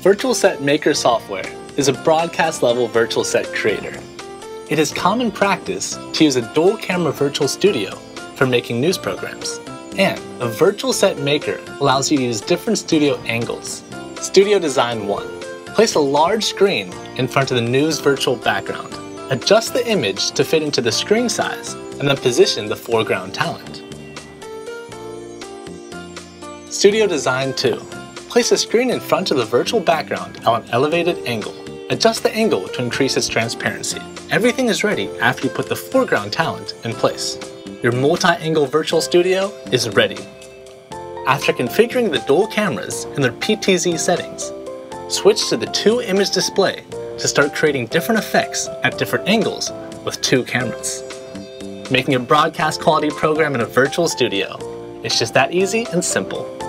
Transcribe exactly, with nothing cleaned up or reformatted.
Virtual Set Maker software is a broadcast-level virtual set creator. It is common practice to use a dual-camera virtual studio for making news programs. And a virtual set maker allows you to use different studio angles. Studio Design one. Place a large screen in front of the news virtual background. Adjust the image to fit into the screen size and then position the foreground talent. Studio Design two. Place a screen in front of the virtual background at an elevated angle. Adjust the angle to increase its transparency. Everything is ready after you put the foreground talent in place. Your multi-angle virtual studio is ready. After configuring the dual cameras in their P T Z settings, switch to the two-image display to start creating different effects at different angles with two cameras. Making a broadcast quality program in a virtual studio, it's just that easy and simple.